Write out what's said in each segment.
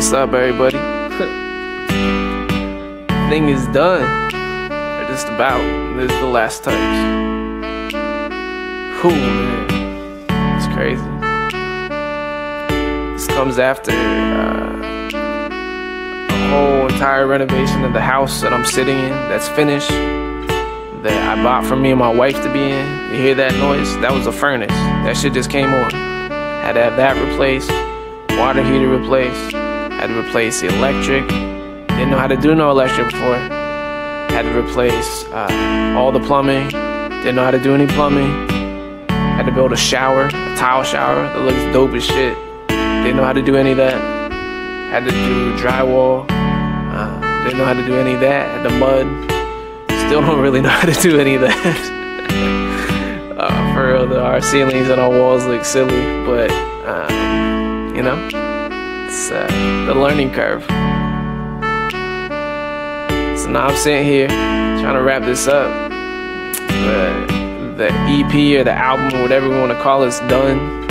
What's up, everybody? Thing is done. Or just about. This is the last touch. Whew, man. It's crazy. This comes after a whole entire renovation of the house that I'm sitting in, that's finished, that I bought for me and my wife to be in. You hear that noise? That was a furnace. That shit just came on. Had to have that replaced. Water heater replaced. Had to replace the electric. Didn't know how to do no electric before. Had to replace all the plumbing. Didn't know how to do any plumbing. Had to build a shower, a tile shower that looks dope as shit. Didn't know how to do any of that. Had to do drywall. Didn't know how to do any of that. Had to mud. Still don't really know how to do any of that. For real, our ceilings and our walls look silly, but you know, it's the learning curve. So now I'm sitting here trying to wrap this up. The EP or the album, or whatever we want to call it, is done.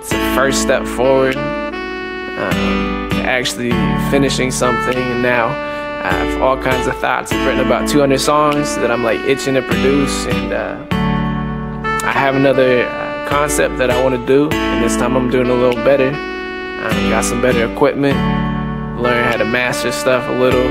It's a first step forward to actually finishing something, and now I have all kinds of thoughts. I've written about 200 songs that I'm like itching to produce, and I have another concept that I want to do, and this time I'm doing a little better. Got some better equipment, learn how to master stuff a little,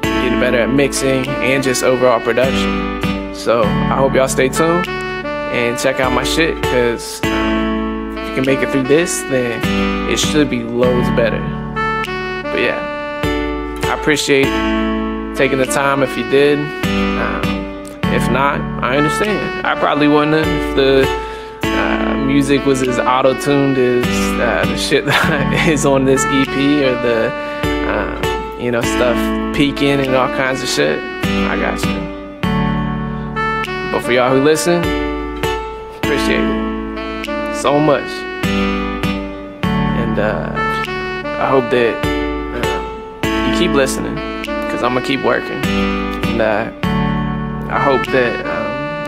get better at mixing and just overall production. So I hope y'all stay tuned and check out my shit, because if you can make it through this, then it should be loads better. But yeah, I appreciate taking the time if you did. If not, I understand. I probably wouldn't have if the music was as auto-tuned as the shit that is on this EP, or the you know, stuff peeking and all kinds of shit. I got you. But for y'all who listen, appreciate it so much. And I hope that keep listening, because I'm gonna keep working, and I hope that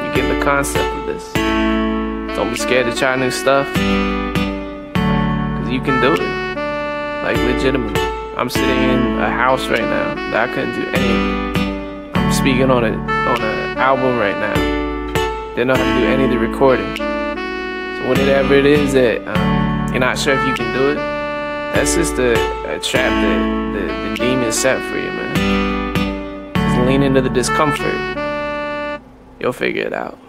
you get the concept of this. Don't be scared to try new stuff, because you can do it. Like, legitimately, I'm sitting in a house right now that I couldn't do anything. I'm speaking on an album right now. Didn't know how to do any of the recording. So whatever it is that you're not sure if you can do it, that's just a trap that the demon set for you, man. Just lean into the discomfort. You'll figure it out.